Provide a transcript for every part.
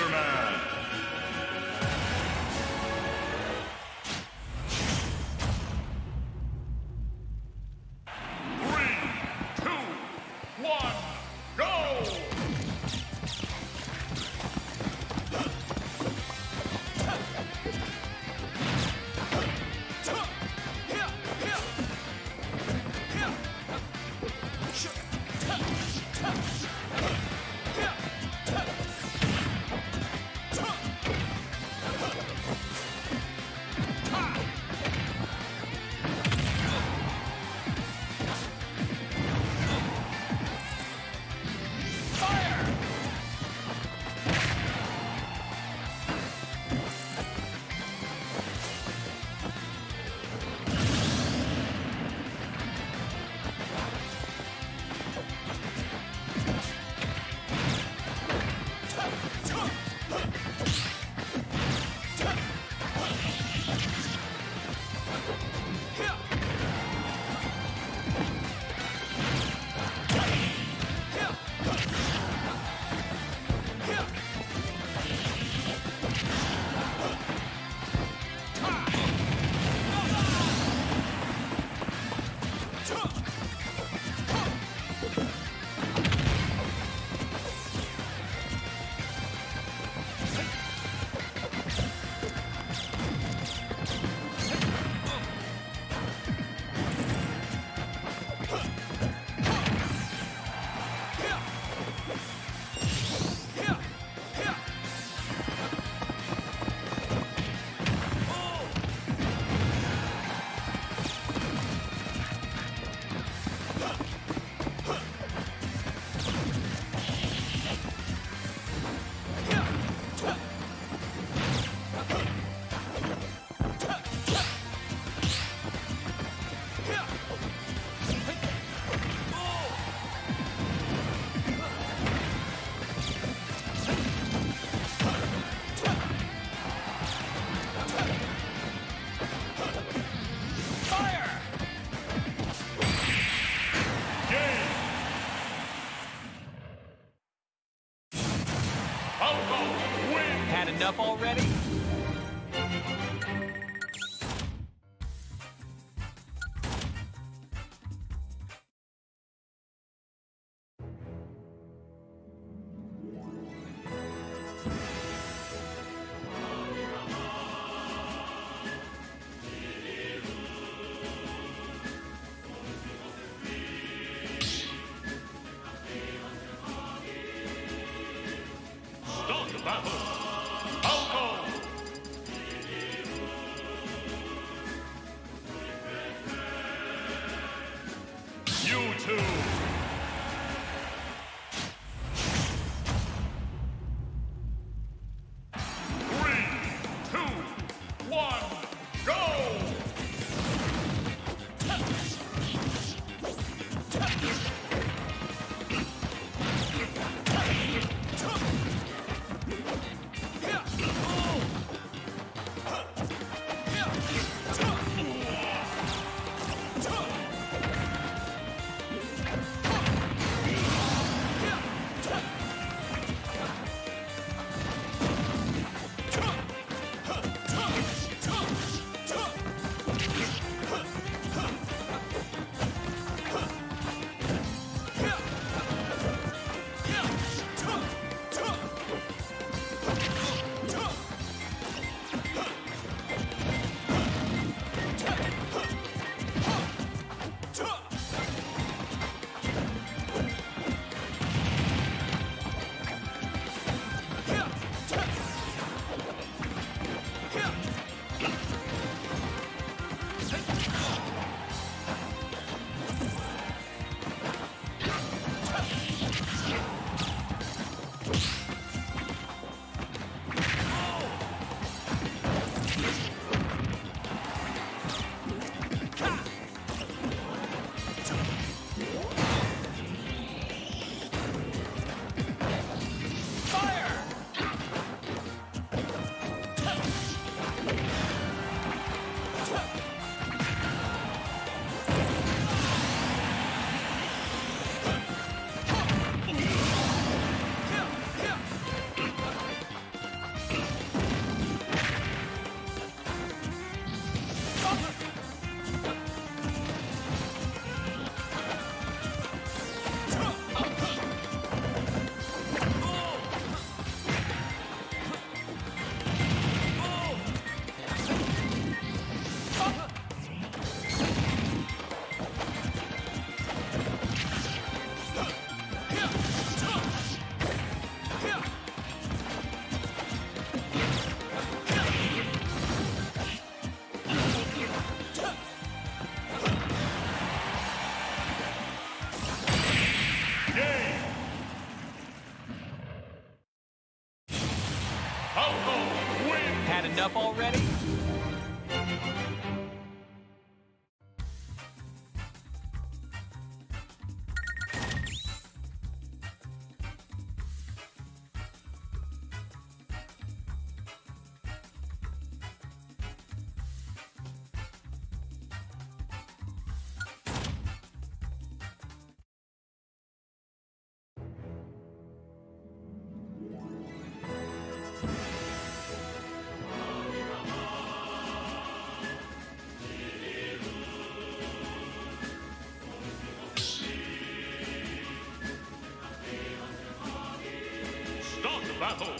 Spider-Man. Had enough already? Had enough already? Battle!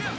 Yeah.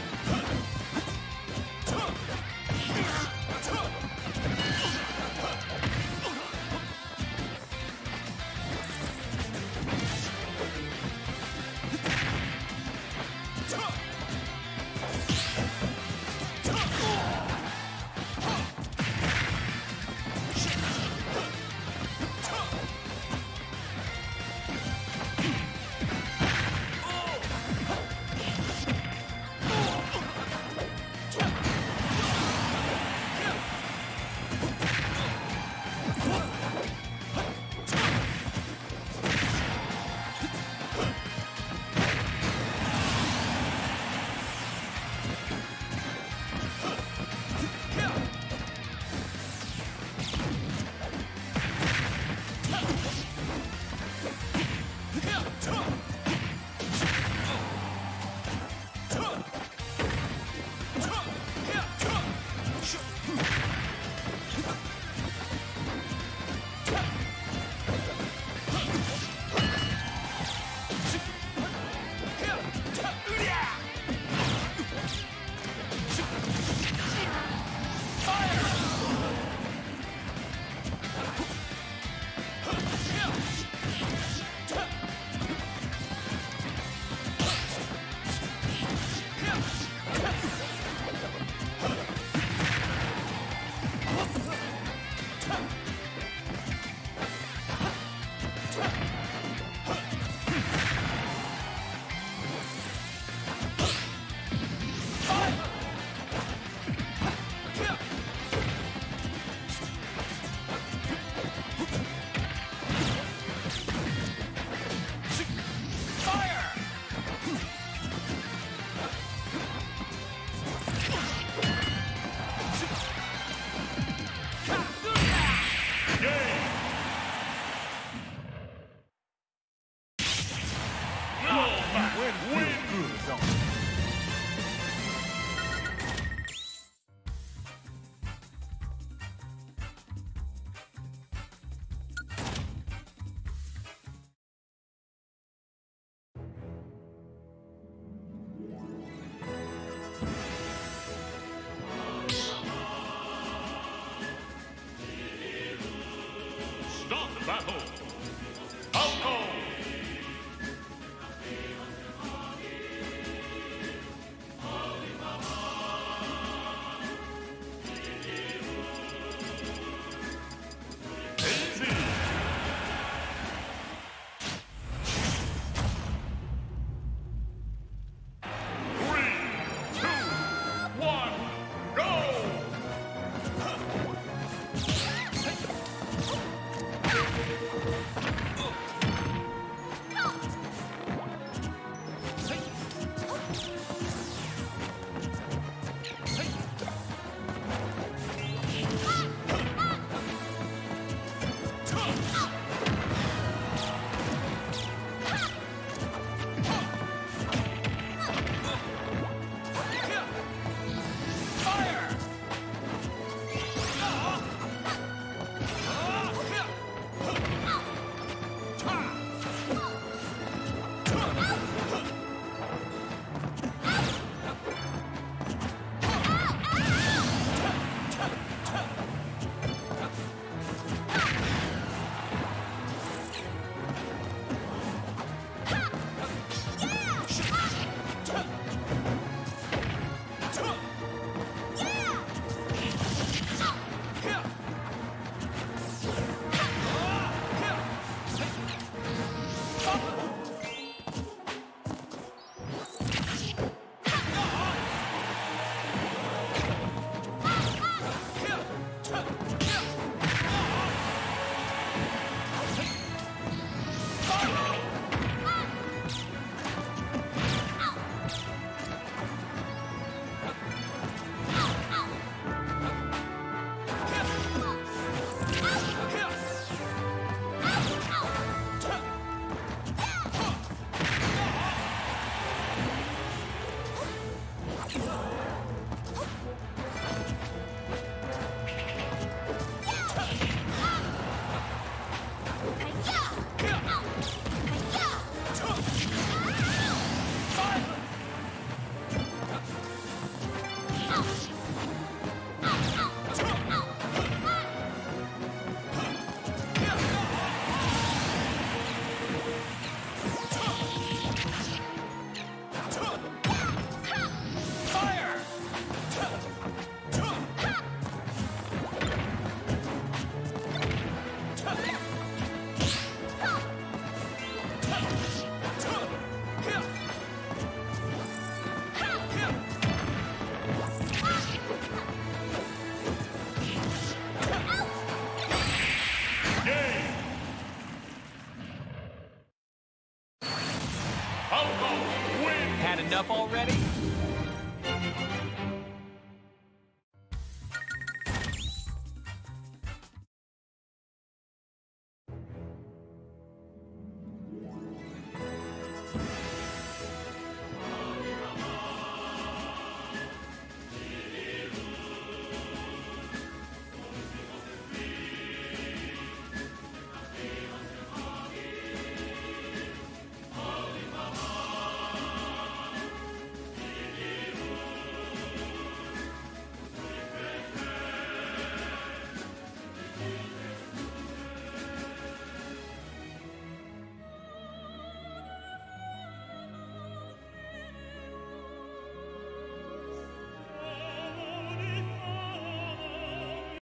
Had enough already?